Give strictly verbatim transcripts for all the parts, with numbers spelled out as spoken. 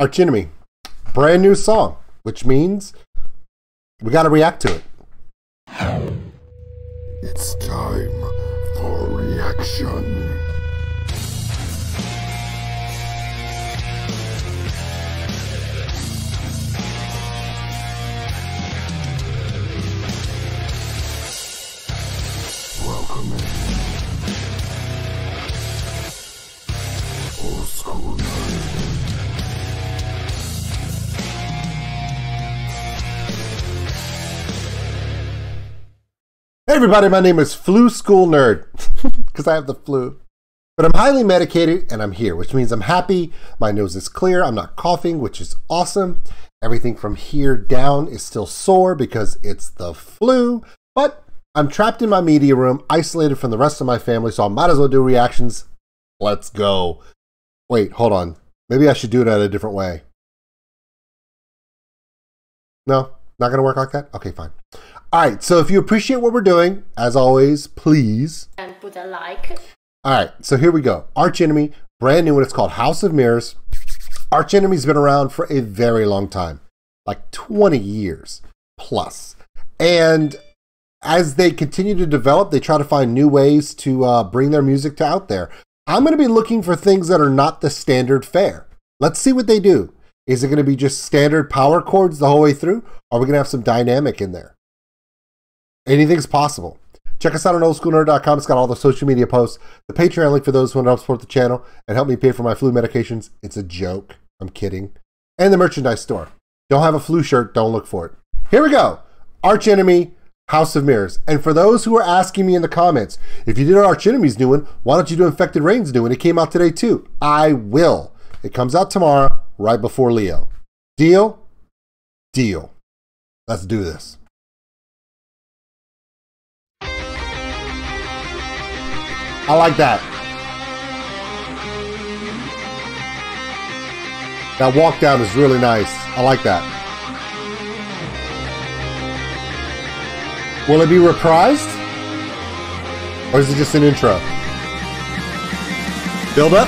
Arch Enemy, brand new song, which means we got to react to it. It's time for reaction. Welcome in. Old School Nerd. Hey everybody, my name is Flu School Nerd, because I have the flu. But I'm highly medicated and I'm here, which means I'm happy, my nose is clear, I'm not coughing, which is awesome. Everything from here down is still sore because it's the flu, but I'm trapped in my media room, isolated from the rest of my family, so I might as well do reactions. Let's go. Wait, hold on. Maybe I should do it in a different way. No? Not gonna work like that? Okay, fine. All right, so if you appreciate what we're doing, as always, please. And put a like. All right, so here we go. Arch Enemy, brand new one. It's called House of Mirrors. Arch Enemy's been around for a very long time, like twenty years plus. And as they continue to develop, they try to find new ways to uh, bring their music to out there. I'm gonna be looking for things that are not the standard fare. Let's see what they do. Is it going to be just standard power chords the whole way through? Or are we going to have some dynamic in there? Anything's possible. Check us out on old school nerd dot com. It's got all the social media posts, the Patreon link for those who want to help support the channel and help me pay for my flu medications. It's a joke. I'm kidding. And the merchandise store. Don't have a flu shirt. Don't look for it. Here we go. Arch Enemy, House of Mirrors. And for those who are asking me in the comments, if you did Arch Enemy's new one, why don't you do Infected Rain's new one? It came out today too. I will. It comes out tomorrow. Right before Leo. Deal? Deal. Let's do this. I like that. That walk down is really nice. I like that. Will it be reprised? Or is it just an intro? Build up?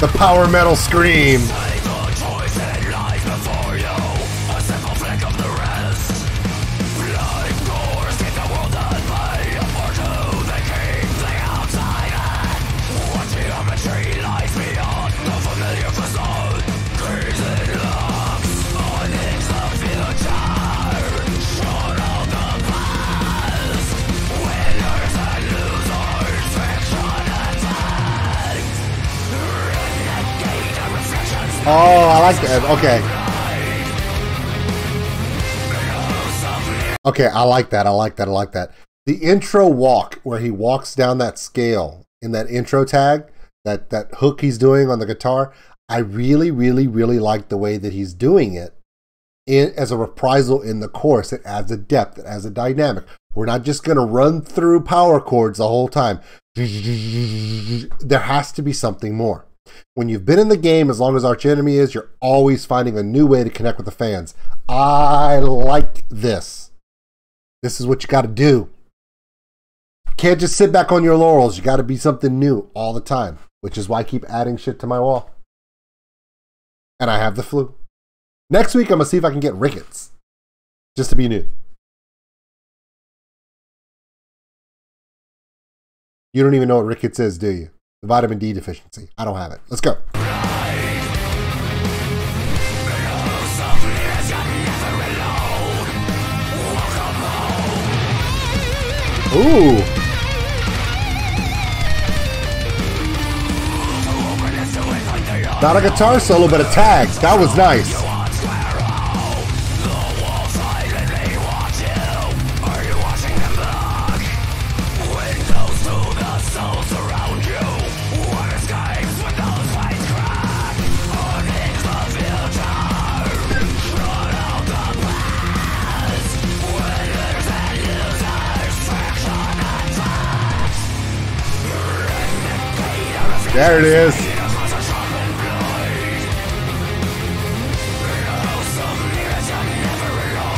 The power metal scream. Oh, I like that. Okay. Okay, I like that. I like that. I like that. The intro walk where he walks down that scale in that intro tag, that, that hook he's doing on the guitar, I really, really, really like the way that he's doing it in, as a reprisal in the chorus. It adds a depth. It adds a dynamic. We're not just going to run through power chords the whole time. There has to be something more. When you've been in the game as long as Arch Enemy is, you're always finding a new way to connect with the fans. I like this. This is what you got to do. Can't just sit back on your laurels. You got to be something new all the time, which is why I keep adding shit to my wall. And I have the flu. Next week, I'm going to see if I can get Ricketts. Just to be new. You don't even know what Ricketts is, do you? The vitamin D deficiency. I don't have it. Let's go. Ooh. Not a guitar solo, but a tag. That was nice. There it is.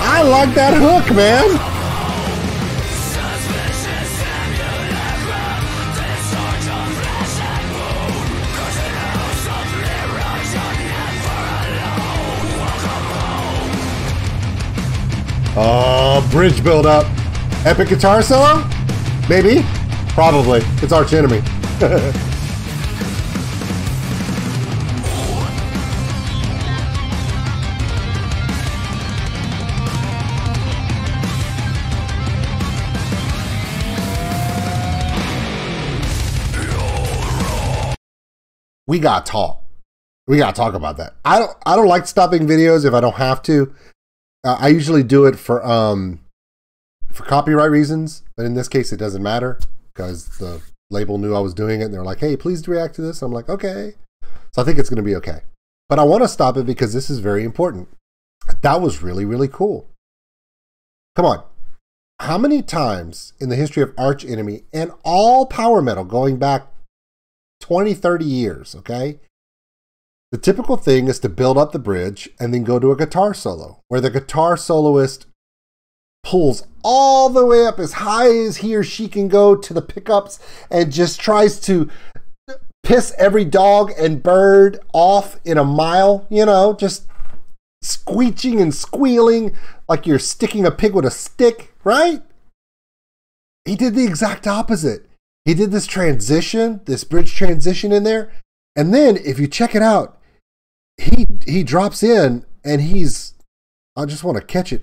I like that hook, man. Oh, bridge build up. Epic guitar solo? Maybe? Probably. It's Arch Enemy. We gotta talk. We gotta talk about that. I don't. I don't like stopping videos if I don't have to. Uh, I usually do it for um for copyright reasons, but in this case, it doesn't matter because the label knew I was doing it, and they're like, "Hey, please react to this." I'm like, "Okay." So I think it's gonna be okay. But I want to stop it because this is very important. That was really, really cool. Come on. How many times in the history of Arch Enemy and all power metal going back twenty, thirty years, okay? The typical thing is to build up the bridge and then go to a guitar solo, where the guitar soloist pulls all the way up as high as he or she can go to the pickups and just tries to piss every dog and bird off in a mile, you know, just screeching and squealing like you're sticking a pig with a stick, right? He did the exact opposite. He did this transition, this bridge transition in there. And then if you check it out, he he drops in and he's, I just want to catch it.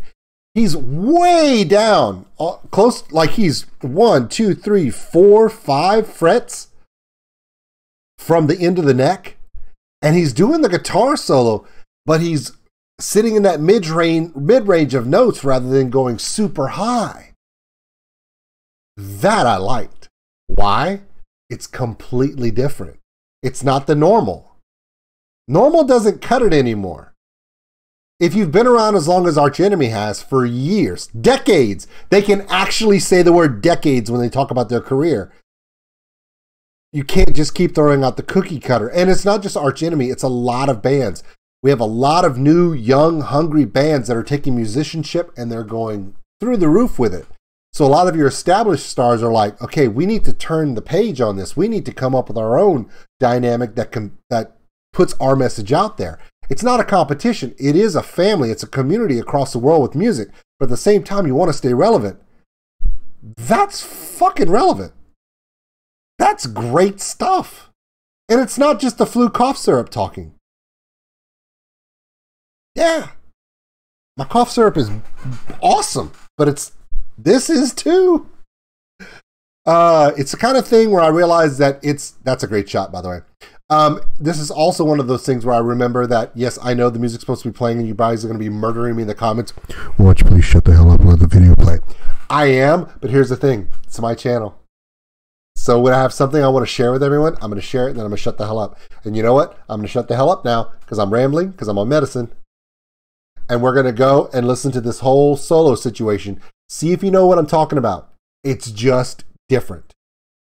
He's way down, close, like he's one, two, three, four, five frets from the end of the neck. And he's doing the guitar solo, but he's sitting in that mid-range, mid-range of notes rather than going super high. That I liked. Why? It's completely different. It's not the normal. Normal doesn't cut it anymore. If you've been around as long as Arch Enemy has for years, decades, they can actually say the word decades when they talk about their career. You can't just keep throwing out the cookie cutter. And it's not just Arch Enemy, it's a lot of bands. We have a lot of new, young, hungry bands that are taking musicianship and they're going through the roof with it. So a lot of your established stars are like, okay, we need to turn the page on this. We need to come up with our own dynamic that can, that puts our message out there. It's not a competition. It is a family. It's a community across the world with music. But at the same time, you want to stay relevant. That's fucking relevant. That's great stuff. And it's not just the flu cough syrup talking. Yeah. My cough syrup is awesome, but it's... This is too. Uh, it's the kind of thing where I realize that it's, that's a great shot, by the way. Um, this is also one of those things where I remember that, yes, I know the music's supposed to be playing and you guys are going to be murdering me in the comments. Watch, please shut the hell up and let the video play. I am, but here's the thing. It's my channel. So when I have something I want to share with everyone, I'm going to share it and then I'm going to shut the hell up. And you know what? I'm going to shut the hell up now because I'm rambling, because I'm on medicine. And we're going to go and listen to this whole solo situation. See if you know what I'm talking about. It's just different.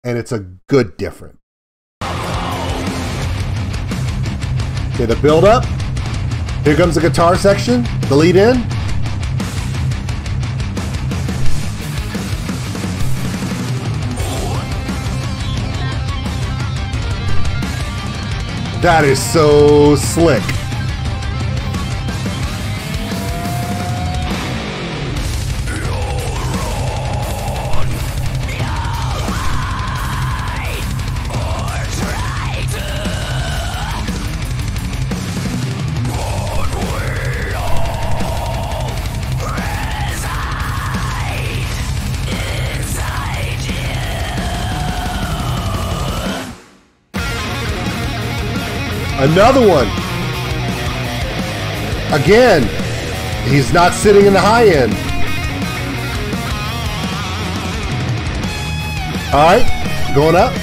And it's a good different. Okay, the build up. Here comes the guitar section, the lead in. That is so slick. Another one. Again, he's not sitting in the high end. All right, going up.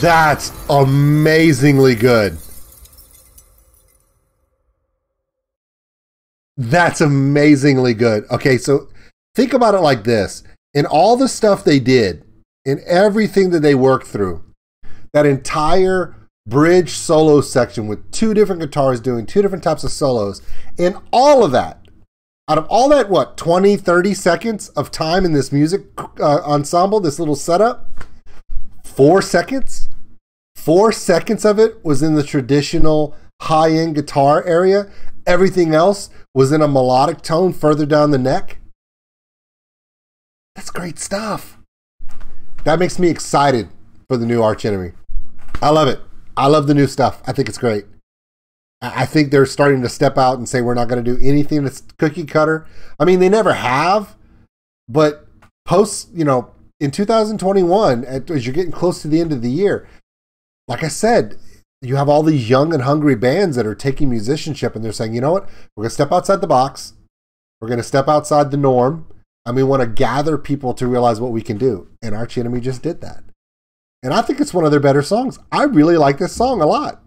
That's amazingly good. That's amazingly good. Okay, so think about it like this. In all the stuff they did, in everything that they worked through, that entire bridge solo section with two different guitars doing two different types of solos, and all of that, out of all that, what, twenty, thirty seconds of time in this music uh, ensemble, this little setup, four seconds, four seconds of it was in the traditional high-end guitar area. Everything else was in a melodic tone further down the neck. That's great stuff. That makes me excited for the new Arch Enemy. I love it. I love the new stuff. I think it's great. I think they're starting to step out and say, we're not going to do anything that's cookie cutter. I mean, they never have, but post, you know, in two thousand twenty-one, as you're getting close to the end of the year, like I said, you have all these young and hungry bands that are taking musicianship and they're saying, you know what, we're going to step outside the box. We're going to step outside the norm. And we want to gather people to realize what we can do. And Arch Enemy just did that. And I think it's one of their better songs. I really like this song a lot.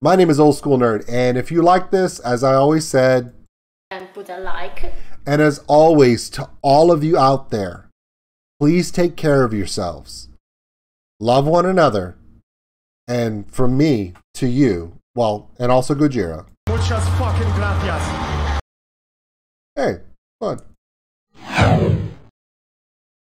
My name is Old School Nerd. And if you like this, as I always said, and put a like. And as always, to all of you out there, please take care of yourselves. Love one another. And from me to you, well, and also Gujira. Muchas fucking gracias. Hey, fun.